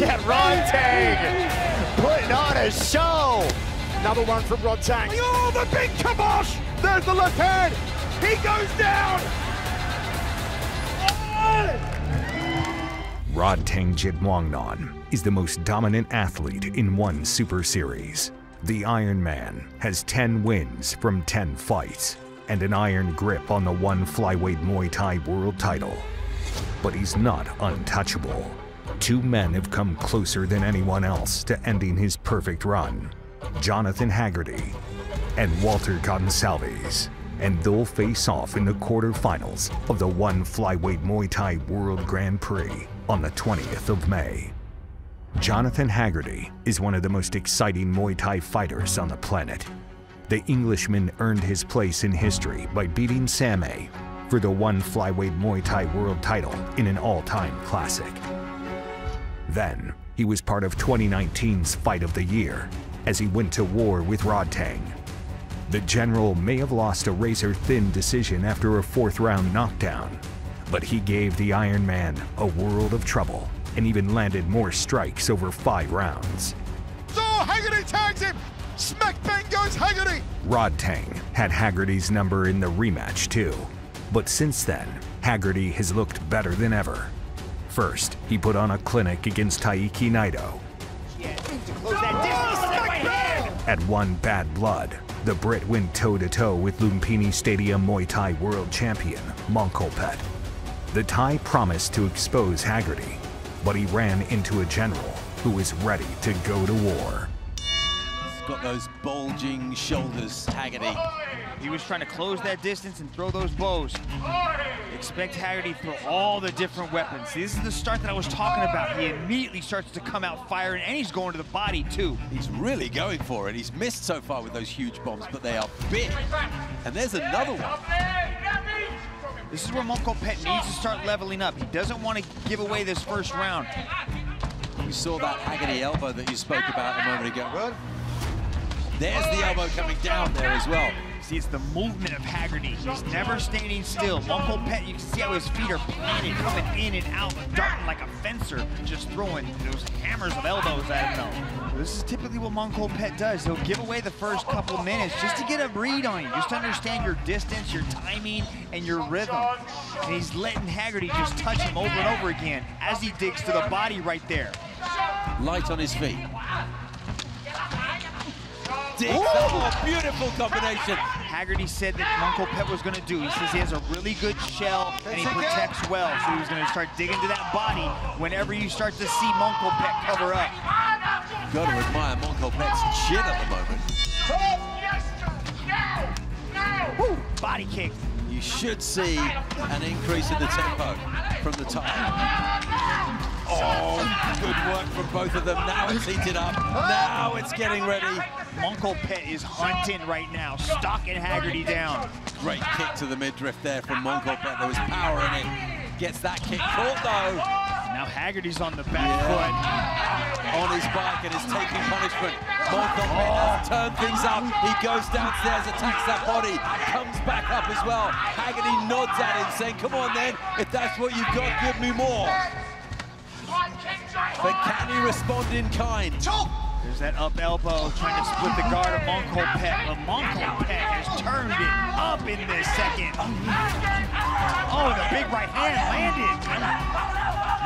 look at Rodtang putting on a show. Another one from Rodtang. Oh, the big kibosh! There's the left hand. He goes down. Oh! Rodtang Jitmuangnon is the most dominant athlete in ONE Super Series. The Iron Man has 10 wins from 10 fights and an iron grip on the ONE Flyweight Muay Thai World title. But he's not untouchable. Two men have come closer than anyone else to ending his perfect run: Jonathan Haggerty and Walter Goncalves. And they'll face off in the quarterfinals of the ONE Flyweight Muay Thai World Grand Prix on the 20th of May. Jonathan Haggerty is one of the most exciting Muay Thai fighters on the planet. The Englishman earned his place in history by beating Sam A for the ONE Flyweight Muay Thai World title in an all-time classic. Then, he was part of 2019's Fight of the Year as he went to war with Rodtang. The general may have lost a razor-thin decision after a fourth-round knockdown, but he gave the Iron Man a world of trouble and even landed more strikes over 5 rounds. So Haggerty tags him! Smack bang goes Haggerty! Rodtang had Haggerty's number in the rematch too, but since then, Haggerty has looked better than ever. First, he put on a clinic against Taiki Naito. At ONE Bad Blood, the Brit went toe-to-toe with Lumpini Stadium Muay Thai World Champion Mongkolpetch. The Thai promised to expose Haggerty, but he ran into a general who was ready to go to war. He's got those bulging shoulders, Haggerty. He was trying to close that distance and throw those blows. Expect Haggerty to throw all the different weapons. See, this is the start that I was talking about. He immediately starts to come out firing, and he's going to the body too. He's really going for it. He's missed so far with those huge bombs, but they are big. And there's another one. This is where Mongkolpetch needs to start leveling up. He doesn't want to give away this first round. You saw that Haggerty elbow that you spoke about a moment ago. Good. There's the elbow coming down there as well. See, it's the movement of Haggerty. He's never standing still. Mongkolpetch, you can see how his feet are planted, coming in and out, darting like a fencer, just throwing those hammers of elbows at him. This is typically what Mongkolpetch does. He'll give away the first couple minutes just to get a read on you, just to understand your distance, your timing, and your rhythm. And he's letting Haggerty just touch him over and over again as he digs to the body right there. Light on his feet. Oh, beautiful combination. Haggerty said that Mongkolpetch was going to do. He says he has a really good shell and he protects well. So he was going to start digging to that body whenever you start to see Mongkolpetch cover up. Got to admire Mongkolpetch's chin at the moment. Woo, body kick. You should see an increase in the tempo from the time. Oh, good work from both of them. Now it's heated up. Now it's getting ready. Mongkolpetch is hunting right now, stalking Haggerty down. Great kick to the midriff there from Mongkolpetch. There was power in it. Gets that kick caught though. Now Haggerty's on the back foot. On his bike and is taking punishment. Mongkolpetch has turned things up. He goes downstairs, attacks that body, comes back up as well. Haggerty nods at him saying, come on then, if that's what you've got, give me more. But can he respond in kind? There's that up elbow trying to split the guard of Mongkolpetch, but Mongkolpetch has turned it up in this second. Oh, the big right hand landed.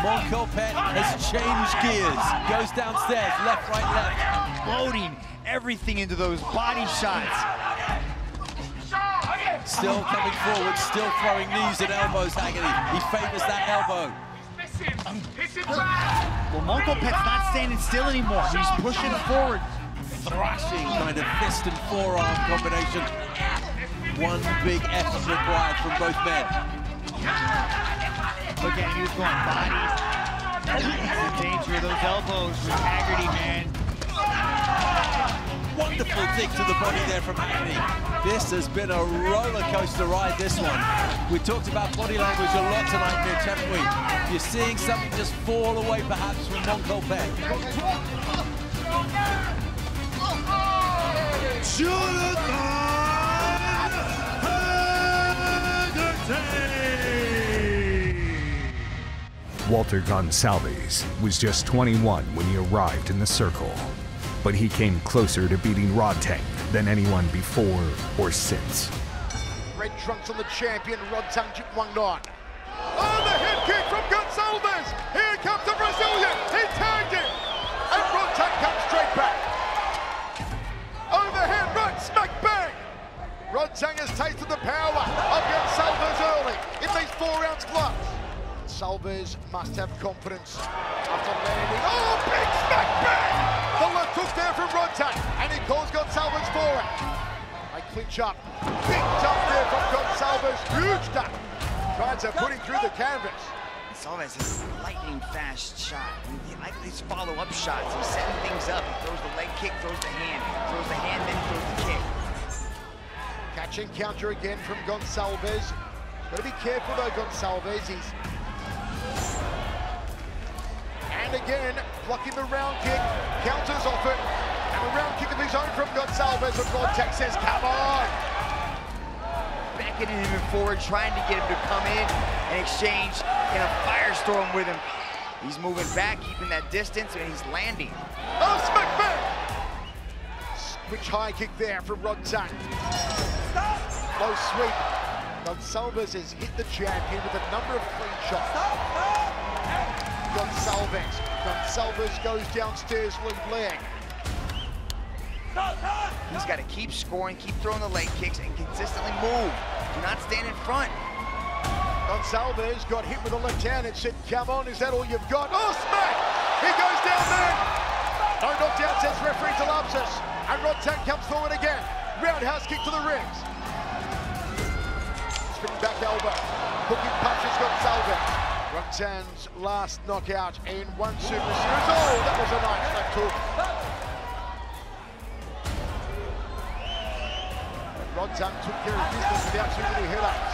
Mongkolpetch has changed gears. Goes downstairs, left, right, left. Loading everything into those body shots. Still coming forward, still throwing knees and elbows, Haggerty. He favors that elbow. Well, Mongkolpetch's not standing still anymore. He's pushing forward, thrashing kind of fist and forearm combination. One big effort required from both men. Look at him, he was going body. That's the danger of those elbows with Haggerty, man. Wonderful dig to the body there from Haggerty. This has been a roller coaster ride, this one. We talked about body language a lot tonight, Mitch, haven't we? You're seeing something just fall away, perhaps, from Mongkolpetch. Jonathan Haggerty! Walter Goncalves was just 21 when he arrived in the circle, but he came closer to beating Rodtang than anyone before or since. Red trunks on the champion, Rodtang Jitmuangnon. Oh, the head kick from Goncalves! Here comes the Brazilian! He tagged it! And Rodtang comes straight back. Overhead right smack bang! Rodtang has tasted the power of Goncalves early in these 4-ounce gloves. Goncalves must have confidence after landing. Oh, big smack bang! The left hook there from Rodtang, and he calls Goncalves for it. They clinch up. Big dump there from Goncalves. Huge dump. Trying to put him through the canvas. Goncalves is a lightning fast shot. He likes these follow-up shots. He's setting things up. He throws the leg kick, throws the hand. Throws the hand, then throws the kick. Catch and counter again from Goncalves. Gotta be careful though, Goncalves. And again, blocking the round kick. Counters off it. And a round kick of his own from Goncalves. And Rodtang says, come on! Getting him forward, trying to get him to come in and exchange in a firestorm with him. He's moving back, keeping that distance, and he's landing. Oh, smack back! Switch high kick there from Rodtang. Low sweep. Goncalves has hit the jab here with a number of clean shots. Goncalves goes downstairs with leg. He's got to keep scoring, keep throwing the leg kicks, and consistently move. Do not stand in front. Goncalves got hit with a left hand and said, come on, is that all you've got? Oh, smack! He goes down there. No knockdown, says referee Delapsis. And Rodtang comes forward again. Roundhouse kick to the ribs. Spinning back elbow. Hooking punches Goncalves. Rodtang's last knockout in ONE Super Series. Oh, that was a nice left hook. Rodtang took care of business without too many headaches.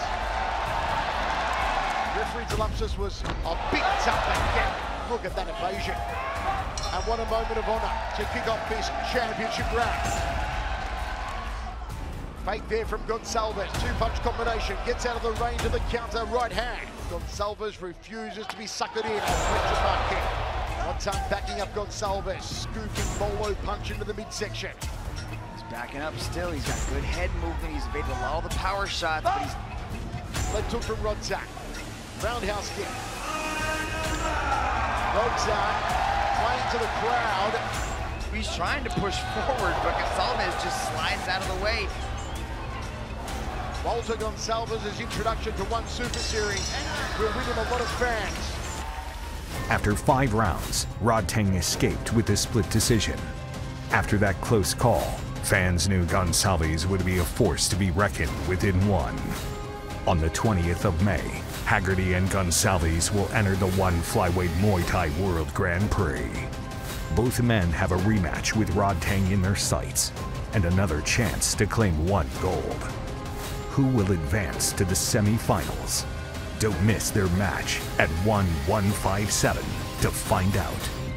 Referee Delapsis was a big tough again. Look at that evasion. And what a moment of honor to kick off this championship round. Fake there from Goncalves. Two-punch combination. Gets out of the range of the counter right hand. Goncalves refuses to be suckered in. Rodtang backing up Goncalves. Scooping bolo punch into the midsection. Backing up still, he's got good head movement, he's evaded all the power shots, but he's... Left hook from Rodtang. Roundhouse kick. Rodtang playing to the crowd. He's trying to push forward, but Goncalves just slides out of the way. Walter Goncalves' introduction to ONE Super Series will win him a lot of fans. After 5 rounds, Rodtang escaped with a split decision. After that close call, fans knew Goncalves would be a force to be reckoned within ONE. On the 20th of May, Haggerty and Goncalves will enter the ONE Flyweight Muay Thai World Grand Prix. Both men have a rematch with Rodtang in their sights and another chance to claim ONE gold. Who will advance to the semi-finals? Don't miss their match at ONE 157 to find out.